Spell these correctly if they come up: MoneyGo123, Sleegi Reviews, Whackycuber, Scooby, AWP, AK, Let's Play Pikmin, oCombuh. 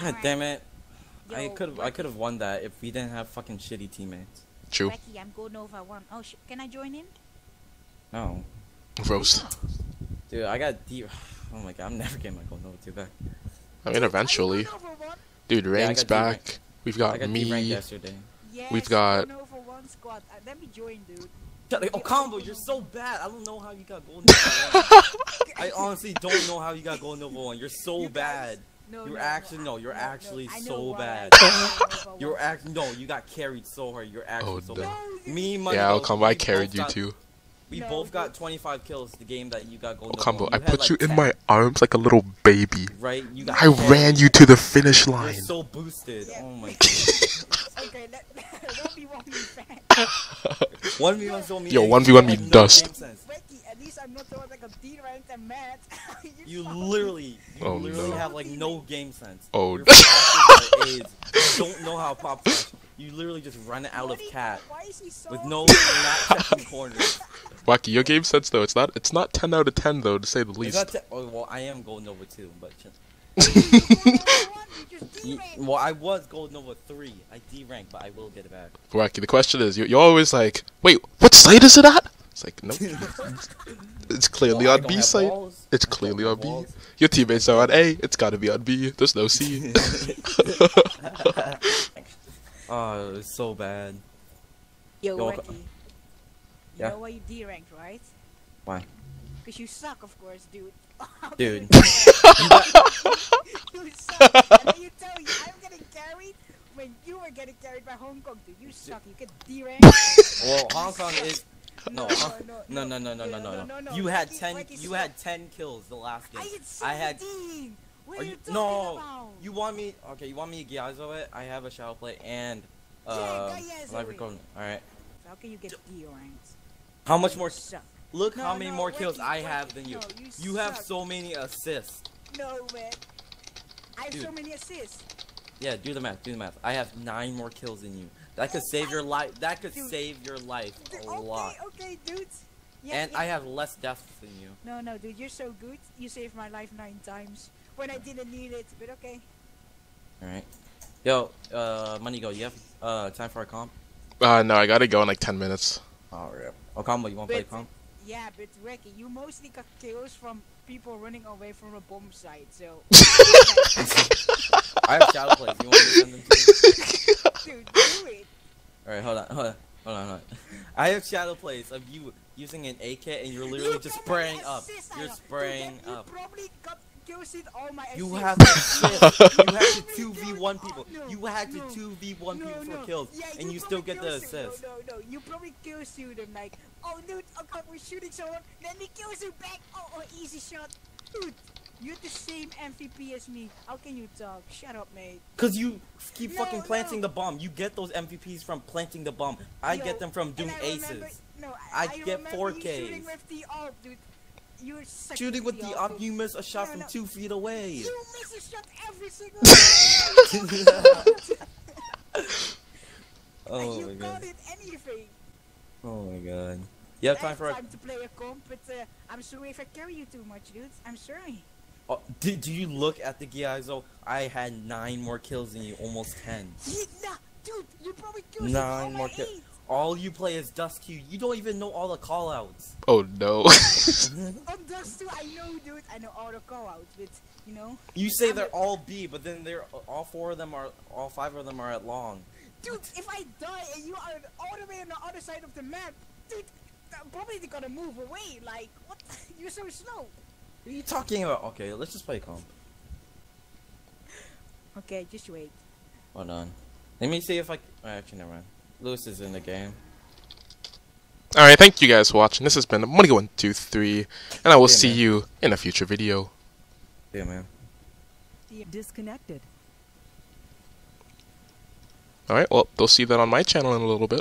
God damn it. Yo, I could have won that if we didn't have fucking shitty teammates. True. Wacky, I'm golden over one. Oh, can I join in? No. Roast. Dude, I got deep. Oh my god, I'm never getting my golden over two back. I mean, eventually. Dude, ranks back. We've got me. Yesterday. Yes, we've got. Let me join, dude. oCombuh, you're so bad. I don't know how you got golden over one. I honestly don't know how you got golden over one. You're so bad. No, you're actually so bad. You're actually you got carried so hard. You're actually so bad. Me, MoneyGo, yeah, oCombuh, I carried you too. We both got 25 kills the game that you got golden. oCombuh, I put you in my arms like a little baby. Right? You got ran you to the finish line. You're so boosted. Yeah. Oh my god. Okay, don't be 1v1 me. Yo, 1v1 me dust. I'm not throwing like a D ranked and mad. you literally have like no game sense. Oh, don't know how pop flash. You literally just run out of cat with no checking corners. Wacky, your game sense though, it's not 10 out of 10 though, to say the least. Oh, well, I am golden over 2, but well, I was golden over 3. I D ranked, but I will get it back. Wacky, the question is, you're always like, wait, what site is it at? It's like, nope. It's clearly on B site. It's clearly on B. Your teammates are on A. It's gotta be on B. There's no C. Oh, it's so bad. Yo, Wacky. You know why you D-ranked, right? Why? Because you suck, of course, dude. Dude. You suck. And then you tell you, I'm getting carried. When you were getting carried by Hong Kong, dude. You suck. You get D-ranked. Well, Hong Kong is... No, no. You had ten kills the last game. I had 17. What are you talking about? You want me? Okay, you want me to guys over it? I have a shadow play and live recording. All right. How can you get D ranks? How much more? Look how many more kills I have than you. You have so many assists. No man. I have so many assists. Yeah, do the math. Do the math. I have 9 more kills than you. That could save your life. That could save your life a lot. Okay, dudes. Yeah, and I have less deaths than you. No, no, dude, you're so good. You saved my life 9 times when I didn't need it. But okay. All right. Yo, MoneyGo, you have time for a comp? No, I gotta go in like 10 minutes. Oh, yeah. oCombuh, you wanna play comp? Yeah, but Wacky, you mostly got kills from people running away from a bomb site, so. I have shadow plays. You want me to send them to you? Dude, do it. Alright, hold on. I have shadow plays of you using an AK and you're literally just spraying up. You're spraying up. You probably got kills in all my assists. You have to assist. You have to 2v1 people. You had to 2v1 people for kills, and you still get the assist. No. You probably kills you them like, oh dude, okay, we're shooting someone, then he kills you back. Oh, easy shot, dude. You're the same MVP as me. How can you talk? Shut up, mate. Cause you keep fucking planting the bomb. You get those MVPs from planting the bomb. I get them from doing aces. I get 4Ks. Shooting with the AWP, dude. You're shooting with the AWP. You miss a shot from 2 feet away. You miss a shot every single time. Oh my god. You got it anything. Oh my god. You have time for to play a comp, but I'm sorry if I carry you too much, dude. I'm sorry. Oh, do you look at the Giazo? I had 9 more kills than you, almost 10. Nah, dude, you probably killed 9 more kills. All you play is Dust Q. You don't even know all the callouts. Oh no. On Dust 2, I know, dude. I know all the callouts, but you know. You say they're all B, but then they're all 4 of them are, all 5 of them are at long. Dude, if I die and you are all the way on the other side of the map, dude, probably they gotta move away. Like what? You're so slow. What are you talking about? Okay, let's just play comp. Okay, just wait. Hold on. Let me see if I. Oh, actually, never mind. Lewis is in the game. Alright, thank you guys for watching. This has been MoneyGo123, and I will see you in a future video. Yeah, man. Disconnected. Alright, well, they'll see that on my channel in a little bit.